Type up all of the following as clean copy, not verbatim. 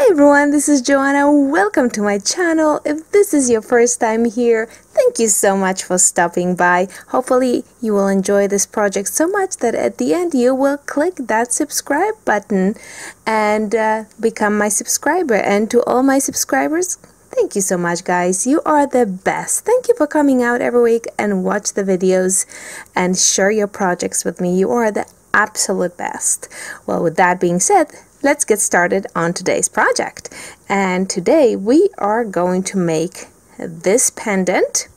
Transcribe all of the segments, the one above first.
Hi everyone, this is Joanna. Welcome to my channel. If this is your first time here, thank you so much for stopping by. Hopefully you will enjoy this project so much that at the end you will click that subscribe button and become my subscriber. And to all my subscribers, thank you so much guys, you are the best. Thank you for coming out every week and watch the videos and share your projects with me. You are the absolute best. Well, with that being said, let's get started on today's project. And today we are going to make this pendant.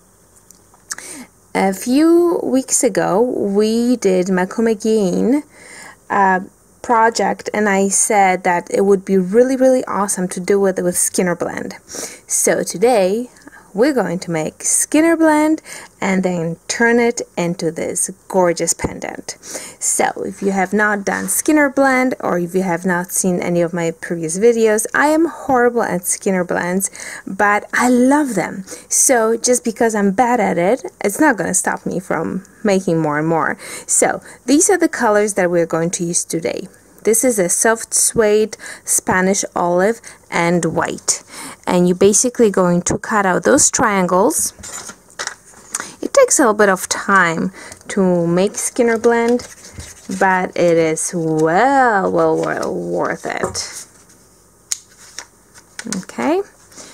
A few weeks ago we did Mokume gane project, and I said that it would be really awesome to do it with Skinner blend. So today we're going to make Skinner blend and then turn it into this gorgeous pendant. So if you have not done Skinner blend, or if you have not seen any of my previous videos, I am horrible at Skinner blends, but I love them. So just because I'm bad at it, it's not going to stop me from making more and more. So these are the colors that we're going to use today. This is a soft suede, Spanish olive, and white. And you're basically going to cut out those triangles. It takes a little bit of time to make Skinner blend, but it is well worth it. Okay,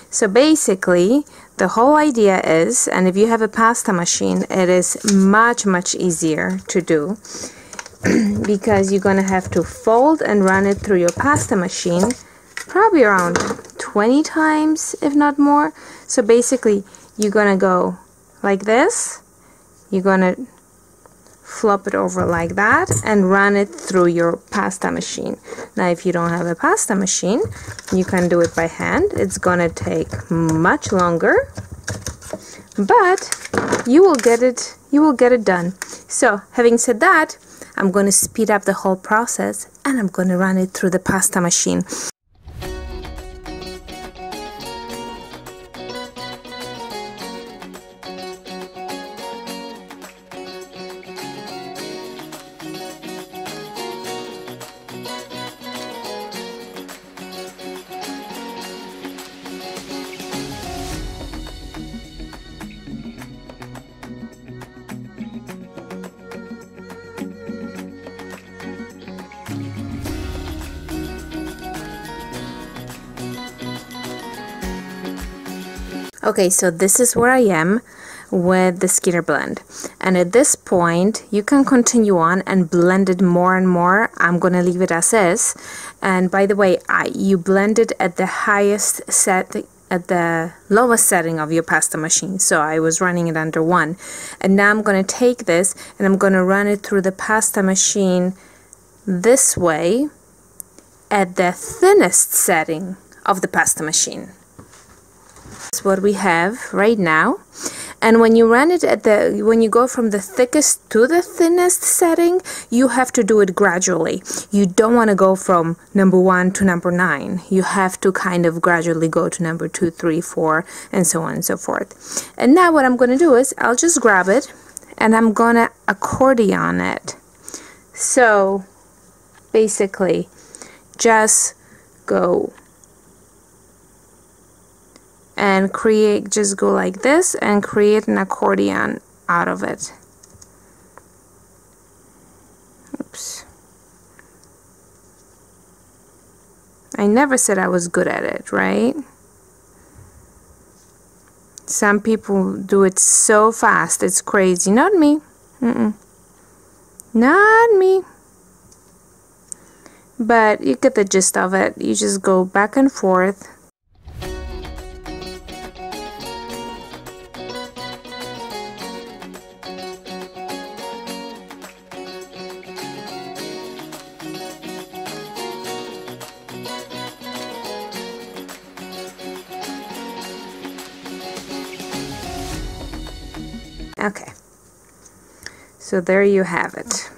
so basically the whole idea is, and if you have a pasta machine, it is much easier to do, because you're gonna have to fold and run it through your pasta machine probably around 20 times, if not more. So basically you're gonna go like this, you're gonna flop it over like that and run it through your pasta machine. Now if you don't have a pasta machine, you can do it by hand. It's gonna take much longer, but you will get it done. So having said that, I'm going to speed up the whole process and I'm going to run it through the pasta machine. Okay, so this is where I am with the Skinner blend, and at this point you can continue on and blend it more and more. I'm gonna leave it as is, and by the way, you blend it at the highest setting, at the lowest setting of your pasta machine. So I was running it under 1, and now I'm gonna take this and I'm gonna run it through the pasta machine this way at the thinnest setting of the pasta machine. What we have right now. And when you run it at the, when you go from the thickest to the thinnest setting, you have to do it gradually. You don't want to go from number 1 to number 9. You have to kind of gradually go to number 2, 3, 4 and so on and so forth. And now what I'm going to do is I'll just grab it and I'm gonna accordion it. So basically just go and create, just go like this and create an accordion out of it. Oops. I never said I was good at it, right? Some people do it so fast, it's crazy. Not me. Not me. But you get the gist of it. You just go back and forth. Okay, so there you have it.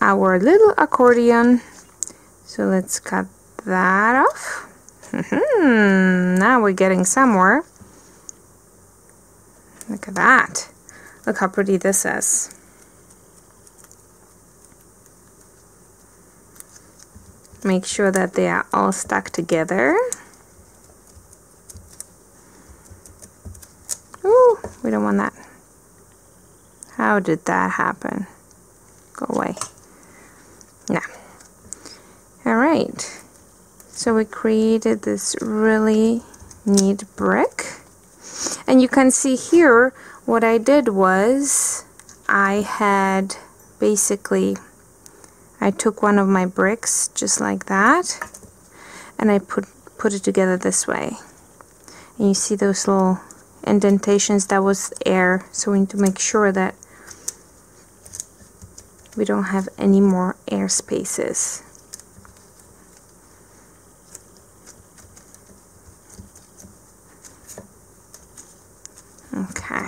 Our little accordion. So let's cut that off. Now we're getting somewhere. Look at that. Look how pretty this is. Make sure that they are all stuck together. Ooh, we don't want that. How did that happen? Go away. Nah. Alright. So we created this really neat brick. And you can see here what I did was I had basically I took one of my bricks just like that and I put it together this way. And you see those little indentations, that was air, so we need to make sure that we don't have any more air spaces. Okay.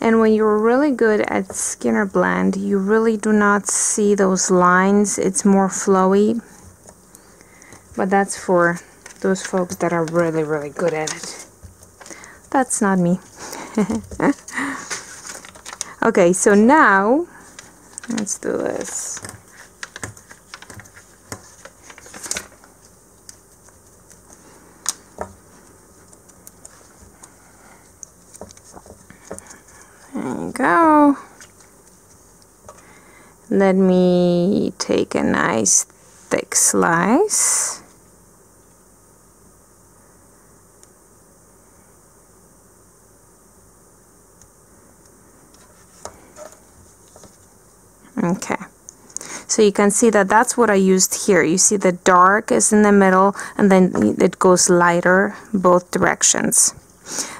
And when you're really good at Skinner blend, you really do not see those lines. It's more flowy. But that's for those folks that are really, really good at it. That's not me. Okay, so now, let's do this. There you go. Let me take a nice thick slice. Okay, so you can see that that's what I used here. You see the dark is in the middle and then it goes lighter both directions.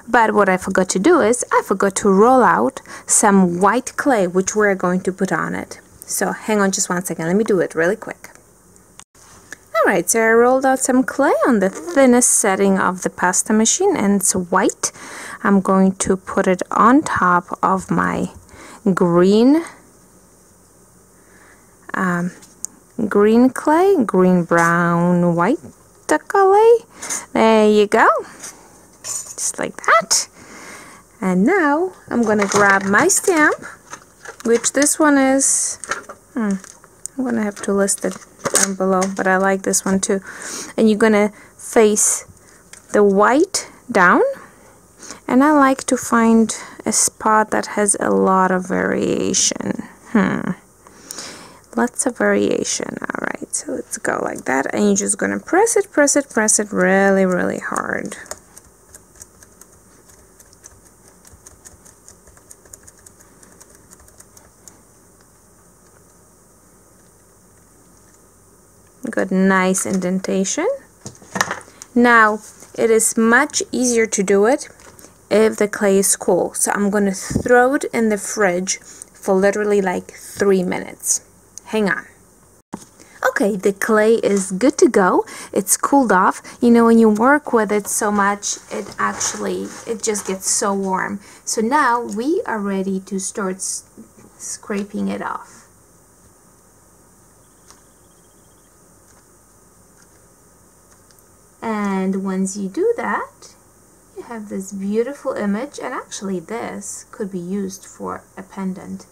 But what I forgot to do is I forgot to roll out some white clay, which we're going to put on it. So hang on just one second, let me do it really quick. Alright, so I rolled out some clay on the thinnest setting of the pasta machine and it's white. I'm going to put it on top of my green clay, green, brown, white clay. There you go, just like that. And now I'm gonna grab my stamp, which this one is I'm gonna have to list it down below, but I like this one too. And you're gonna face the white down, and I like to find a spot that has a lot of variation. Lots of variation. Alright, so let's go like that, and you're just gonna press it really, really hard. Good, nice indentation. Now, it is much easier to do it if the clay is cool. So I'm gonna throw it in the fridge for literally like 3 minutes. Hang on. Okay, the clay is good to go. It's cooled off. You know, when you work with it so much, it just gets so warm. So now we are ready to start scraping it off. And once you do that, you have this beautiful image, and actually this could be used for a pendant.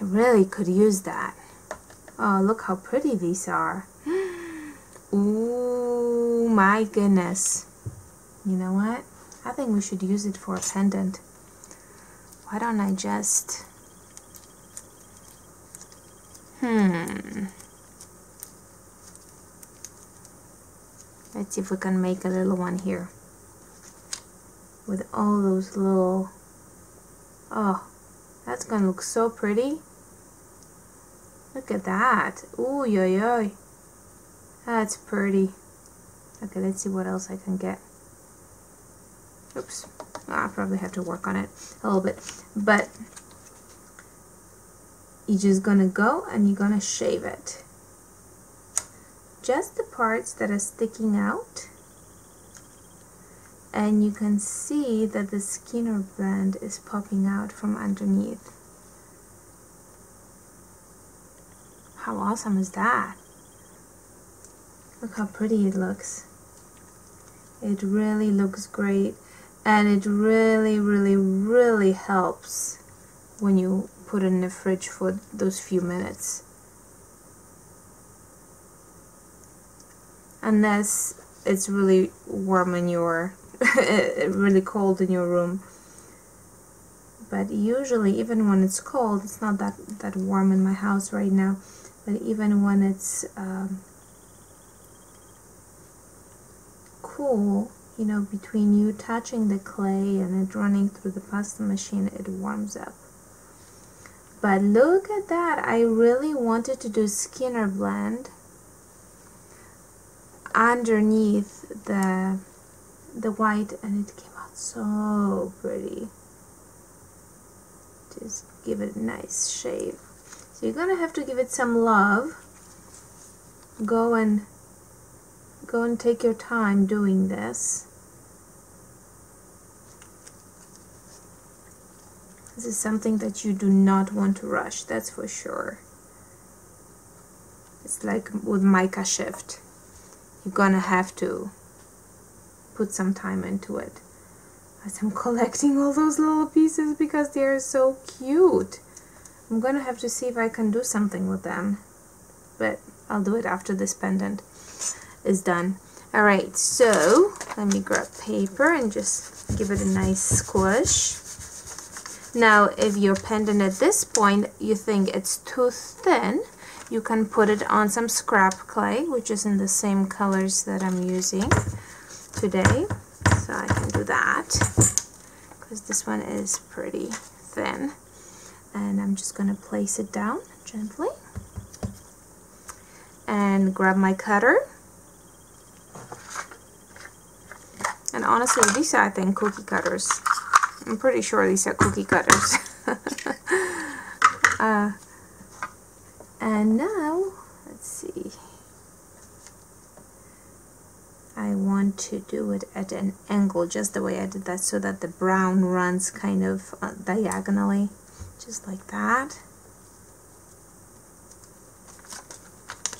I really could use that. Oh, look how pretty these are. Oh my goodness. You know what? I think we should use it for a pendant. Why don't I just... Let's see if we can make a little one here. With all those little... Oh. That's gonna look so pretty. Look at that. Ooh, yo, yo. That's pretty. Okay, let's see what else I can get. Oops. I'll probably have to work on it a little bit. But you're just gonna go and you're gonna shave it. Just the parts that are sticking out. And you can see that the Skinner blend is popping out from underneath. How awesome is that? Look how pretty it looks. It really looks great, and it really helps when you put it in the fridge for those few minutes. Unless it's really warm in your really cold in your room. But usually, even when it's cold, it's not that warm in my house right now, but even when it's cool, you know, between you touching the clay and it running through the pasta machine, it warms up. But look at that! I really wanted to do Skinner blend underneath the white, and it came out so pretty. Just give it a nice shave. So you're gonna have to give it some love. Go and take your time doing this. This is something that you do not want to rush, that's for sure. It's like with mica shift. You're gonna have to put some time into it. As I'm collecting all those little pieces because they are so cute. I'm gonna have to see if I can do something with them, but I'll do it after this pendant is done. Alright, so let me grab paper and just give it a nice squish. Now if your pendant at this point you think it's too thin, you can put it on some scrap clay, which is in the same colors that I'm using today. So I can do that, because this one is pretty thin. And I'm just going to place it down gently. And grab my cutter. And honestly, these are, I think, cookie cutters. I'm pretty sure these are cookie cutters. And now, let's see. I want to do it at an angle, just the way I did that, so that the brown runs kind of diagonally, just like that.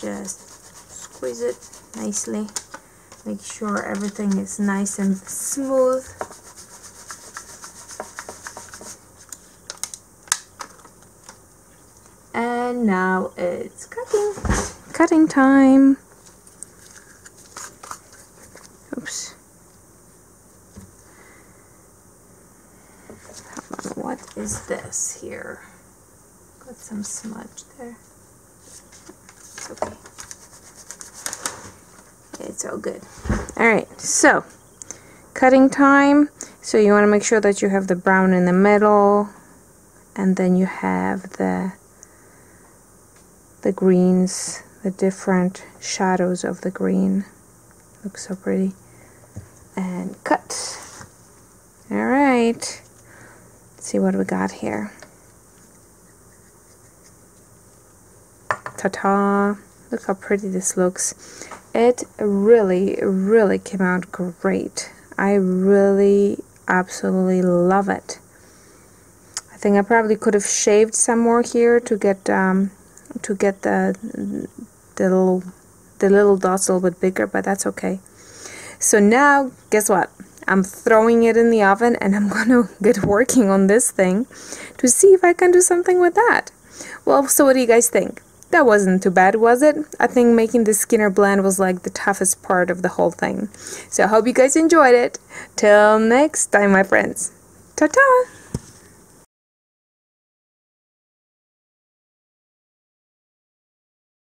Just squeeze it nicely. Make sure everything is nice and smooth. And now it's cutting time. Oops. What is this here? Got some smudge there. It's okay. It's all good. Alright, so cutting time. So you want to make sure that you have the brown in the middle, and then you have the greens, the different shadows of the green. Looks so pretty. And cut. Alright, let's see what we got here. Ta-ta! Look how pretty this looks. It really came out great. I really absolutely love it. I think I probably could have shaved some more here to get the little dots a little bit bigger, but that's okay. So now, guess what? I'm throwing it in the oven, and I'm gonna get working on this thing to see if I can do something with that. Well, so what do you guys think? That wasn't too bad, was it? I think making the Skinner blend was like the toughest part of the whole thing. So I hope you guys enjoyed it. Till next time, my friends. Ta-ta!